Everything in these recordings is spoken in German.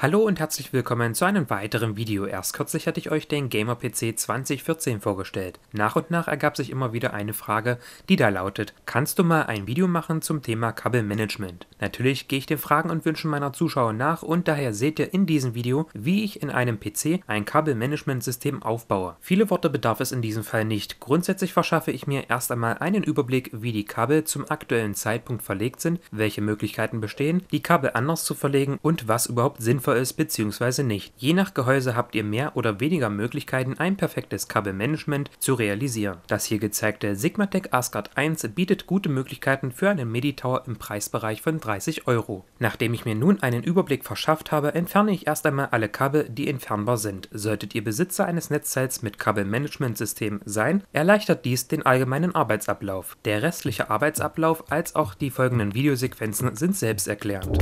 Hallo und herzlich willkommen zu einem weiteren Video. Erst kürzlich hatte ich euch den Gamer-PC 2014 vorgestellt. Nach und nach ergab sich immer wieder eine Frage, die da lautet: Kannst du mal ein Video machen zum Thema Kabelmanagement? Natürlich gehe ich den Fragen und Wünschen meiner Zuschauer nach und daher seht ihr in diesem Video, wie ich in einem PC ein Kabelmanagementsystem aufbaue. Viele Worte bedarf es in diesem Fall nicht. Grundsätzlich verschaffe ich mir erst einmal einen Überblick, wie die Kabel zum aktuellen Zeitpunkt verlegt sind, welche Möglichkeiten bestehen, die Kabel anders zu verlegen und was überhaupt sinnvoll ist bzw. nicht. Je nach Gehäuse habt ihr mehr oder weniger Möglichkeiten, ein perfektes Kabelmanagement zu realisieren. Das hier gezeigte Sigmatec Asgard 1 bietet gute Möglichkeiten für einen MIDI-Tower im Preisbereich von 30 Euro. Nachdem ich mir nun einen Überblick verschafft habe, entferne ich erst einmal alle Kabel, die entfernbar sind. Solltet ihr Besitzer eines Netzteils mit Kabelmanagementsystem sein, erleichtert dies den allgemeinen Arbeitsablauf. Der restliche Arbeitsablauf als auch die folgenden Videosequenzen sind selbsterklärend.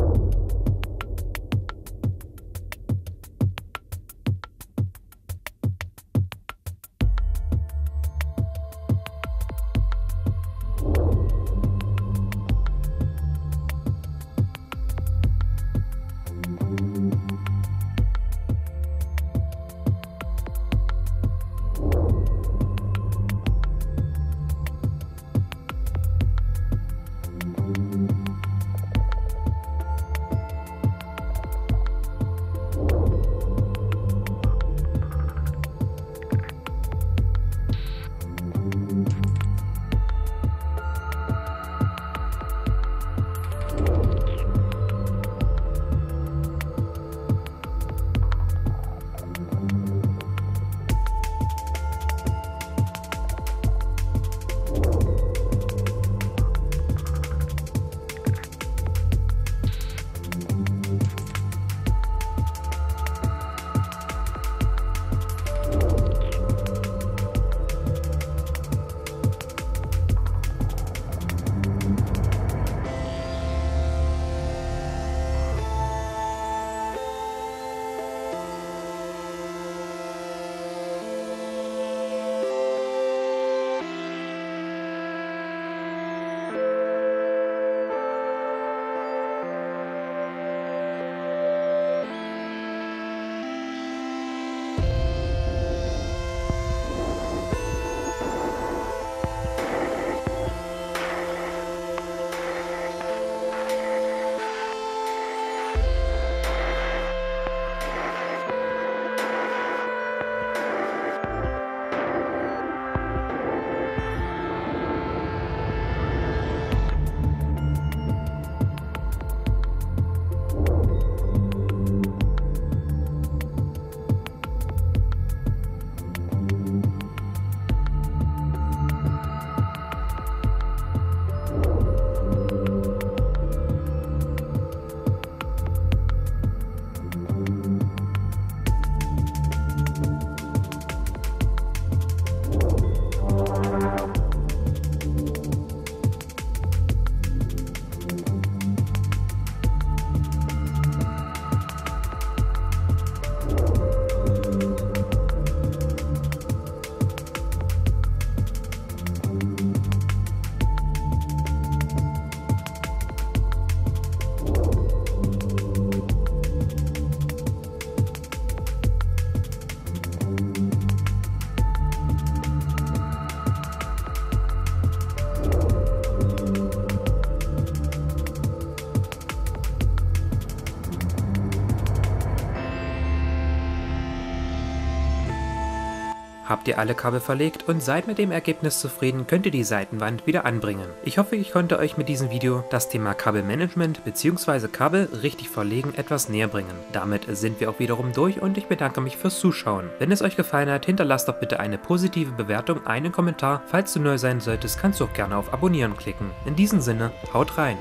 Habt ihr alle Kabel verlegt und seid mit dem Ergebnis zufrieden, könnt ihr die Seitenwand wieder anbringen. Ich hoffe, ich konnte euch mit diesem Video das Thema Kabelmanagement bzw. Kabel richtig verlegen etwas näher bringen. Damit sind wir auch wiederum durch und ich bedanke mich fürs Zuschauen. Wenn es euch gefallen hat, hinterlasst doch bitte eine positive Bewertung, einen Kommentar. Falls du neu sein solltest, kannst du auch gerne auf Abonnieren klicken. In diesem Sinne, haut rein!